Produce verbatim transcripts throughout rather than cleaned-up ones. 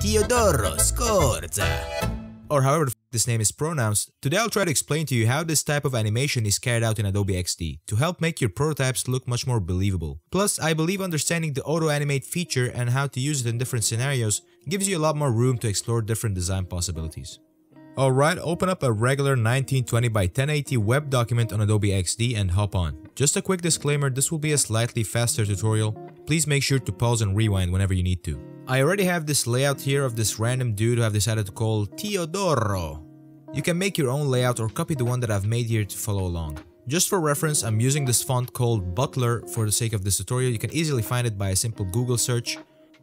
Teodoro Scorza, or however the f this name is pronounced. Today I'll try to explain to you how this type of animation is carried out in Adobe X D to help make your prototypes look much more believable. Plus, I believe understanding the auto-animate feature and how to use it in different scenarios gives you a lot more room to explore different design possibilities. Alright, open up a regular nineteen twenty by ten eighty web document on Adobe X D and hop on. Just a quick disclaimer, this will be a slightly faster tutorial. Please make sure to pause and rewind whenever you need to. I already have this layout here of this random dude who I've decided to call Teodoro. You can make your own layout or copy the one that I've made here to follow along. Just for reference, I'm using this font called Butler for the sake of this tutorial. You can easily find it by a simple Google search.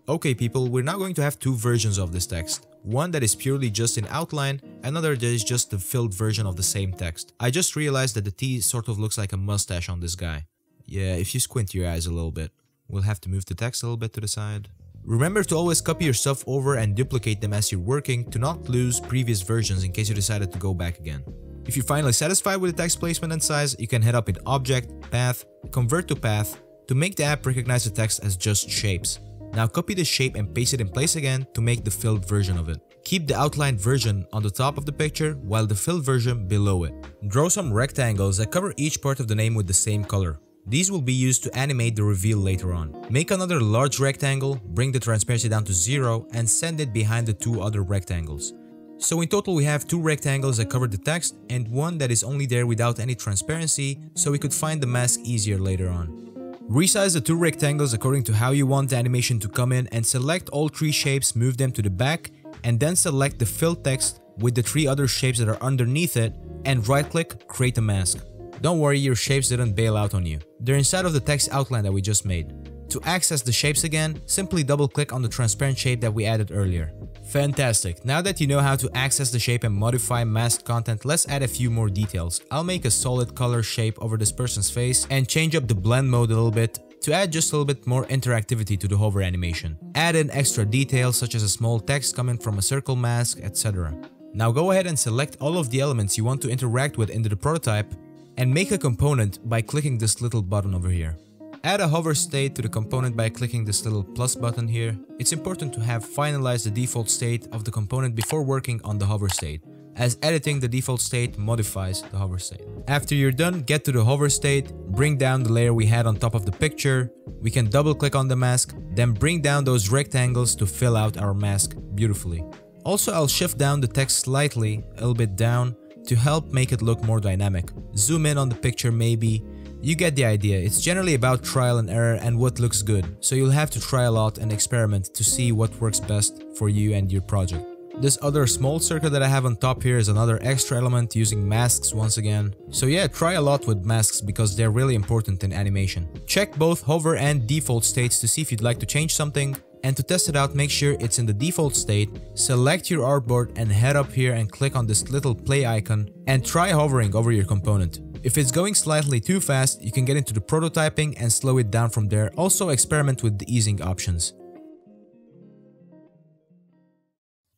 Okay people, we're now going to have two versions of this text. One that is purely just in outline, another that is just the filled version of the same text. I just realized that the T sort of looks like a mustache on this guy. Yeah, if you squint your eyes a little bit. We'll have to move the text a little bit to the side. Remember to always copy your stuff over and duplicate them as you're working to not lose previous versions in case you decided to go back again. If you're finally satisfied with the text placement and size, you can head up in Object, Path, Convert to Path to make the app recognize the text as just shapes. Now copy the shape and paste it in place again to make the filled version of it. Keep the outlined version on the top of the picture while the filled version below it. Draw some rectangles that cover each part of the name with the same color. These will be used to animate the reveal later on. Make another large rectangle, bring the transparency down to zero and send it behind the two other rectangles. So in total we have two rectangles that cover the text and one that is only there without any transparency, so we could find the mask easier later on. Resize the two rectangles according to how you want the animation to come in and select all three shapes, move them to the back, and then select the filled text with the three other shapes that are underneath it and right click, create a mask. Don't worry, your shapes didn't bail out on you. They're inside of the text outline that we just made. To access the shapes again, simply double click on the transparent shape that we added earlier. Fantastic, now that you know how to access the shape and modify masked content, let's add a few more details. I'll make a solid color shape over this person's face and change up the blend mode a little bit to add just a little bit more interactivity to the hover animation. Add in extra details such as a small text coming from a circle mask, et cetera. Now go ahead and select all of the elements you want to interact with into the prototype and make a component by clicking this little button over here. Add a hover state to the component by clicking this little plus button here. It's important to have finalized the default state of the component before working on the hover state, as editing the default state modifies the hover state. After you're done, get to the hover state, bring down the layer we had on top of the picture. We can double click on the mask, then bring down those rectangles to fill out our mask beautifully. Also, I'll shift down the text slightly, a little bit down, to help make it look more dynamic. Zoom in on the picture maybe. You get the idea, it's generally about trial and error and what looks good, so you'll have to try a lot and experiment to see what works best for you and your project. This other small circle that I have on top here is another extra element using masks once again. So yeah, try a lot with masks because they're really important in animation. Check both hover and default states to see if you'd like to change something, and to test it out make sure it's in the default state, select your artboard and head up here and click on this little play icon and try hovering over your component. If it's going slightly too fast, you can get into the prototyping and slow it down from there. Also experiment with the easing options.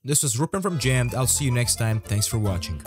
This was Roupen from Jammed. I'll see you next time. Thanks for watching.